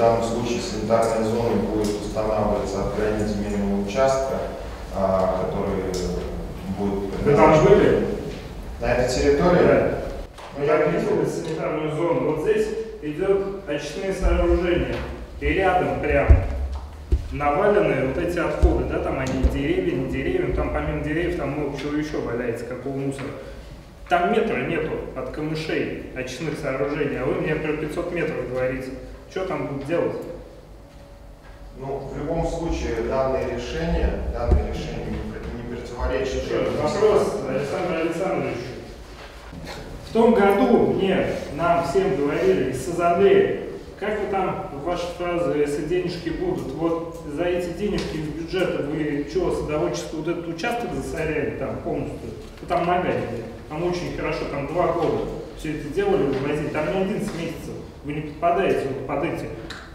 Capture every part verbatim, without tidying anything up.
данном случае санитарная зона будет устанавливаться от границ земельного участка, а, который будет... Вы там были? На этой территории? Да. Но я видел санитарную зону. Вот здесь идут очистные сооружения. И рядом прям наваленные вот эти отходы, да, там они деревья, не деревья, там помимо деревьев там много чего еще валяется, какого мусора. Там метра нету от камышей, очистных сооружений, а вы мне про пятьсот метров говорите. Что там будут делать? Ну, в любом случае, данные решения, данные решения не противоречат. Вопрос Александру Александровичу. В том году мне, нам всем говорили из Сазанды, как вы там, ваши фразы, если денежки будут, вот за эти денежки из бюджета вы что, садоводчество, вот этот участок засоряли там полностью? Вы там помогали, там очень хорошо, там два года все это делали, вывозили, там не одиннадцать месяцев, вы не подпадаете, вы попадаете.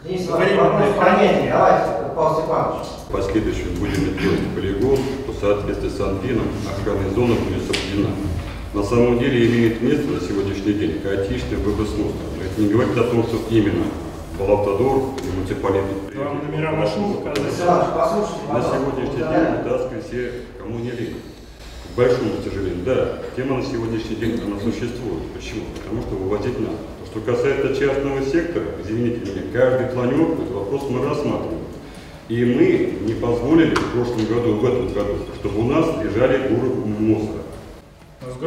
Есть временное хранение, давайте, Павел Степанович. В последующем будем делать полигон, по соответствии с Анфином охранная зона будет соблюдена. На самом деле имеет место на сегодняшний день хаотичный выброс мусора. Это не говорит о том, что именно был автодор или муниципалитет. Вам номера машин показать. На сегодняшний день вытаскивают все, кому не лень. К большому сожалению, да, тема на сегодняшний день она существует. Почему? Потому что вывозить надо. Что касается частного сектора, извините меня, каждый планер, этот вопрос мы рассматриваем. И мы не позволили в прошлом году, в этом году, чтобы у нас лежали горы мусора. С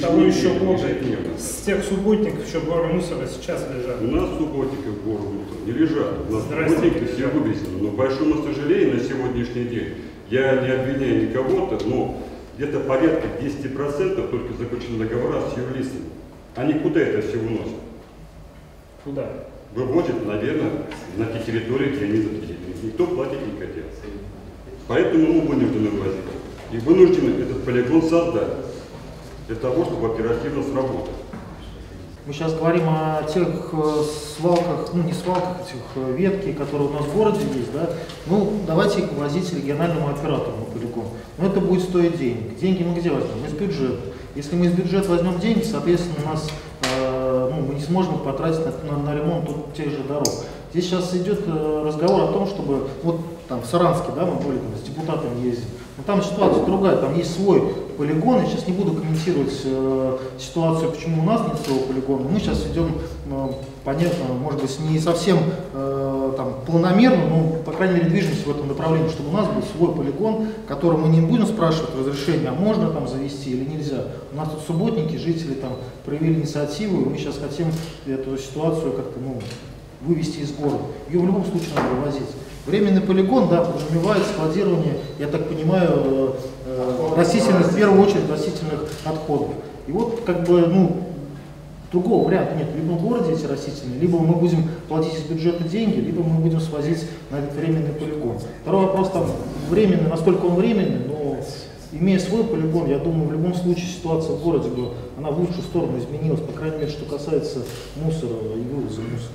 того еще больше, с тех субботников еще горы мусора сейчас лежат. У нас субботников горы мусора не лежат, у нас субботники все вывезены. Но, к большому сожалению, на сегодняшний день, я не обвиняю никого-то, но где-то порядка десяти процентов только заключены договора с юрлицами. Они куда это все выносят? Куда? Выводят, наверное, на те территории, где они запретили. Никто платить не хотел. Поэтому мы вынуждены вывозить. И вынуждены этот полигон создать для того, чтобы оперативно сработать. Мы сейчас говорим о тех свалках, ну не свалках, этих ветки, которые у нас в городе есть, да. Ну, давайте их возить региональному оператору на полигон. Но это будет стоить денег. Деньги мы где возьмем? Из бюджета. Если мы из бюджета возьмем деньги, соответственно, у нас э, ну, мы не сможем потратить на, на, на ремонт тут тех же дорог. Здесь сейчас идет э, разговор о том, чтобы вот там в Саранске, да, мы были там, с депутатом ездим. Но там ситуация другая, там есть свой полигон. Я сейчас не буду комментировать э, ситуацию, почему у нас нет своего полигона. Мы сейчас идем, э, понятно, может быть, не совсем э, там, планомерно, но, по крайней мере, движемся в этом направлении, чтобы у нас был свой полигон, который мы не будем спрашивать разрешения, а можно там завести или нельзя. У нас тут субботники, жители там проявили инициативу, и мы сейчас хотим эту ситуацию как-то, ну, вывести из города. Ее в любом случае надо вывозить. Временный полигон, да, подразумевает складирование, я так понимаю, э, растительных, в первую очередь, растительных отходов. И вот, как бы, ну, другого варианта нет. Либо в городе эти растительные, либо мы будем платить из бюджета деньги, либо мы будем свозить на этот временный полигон. Второй вопрос, там, временный, насколько он временный, но, имея свой полигон, я думаю, в любом случае ситуация в городе, она в лучшую сторону изменилась, по крайней мере, что касается мусора и вывоза мусора.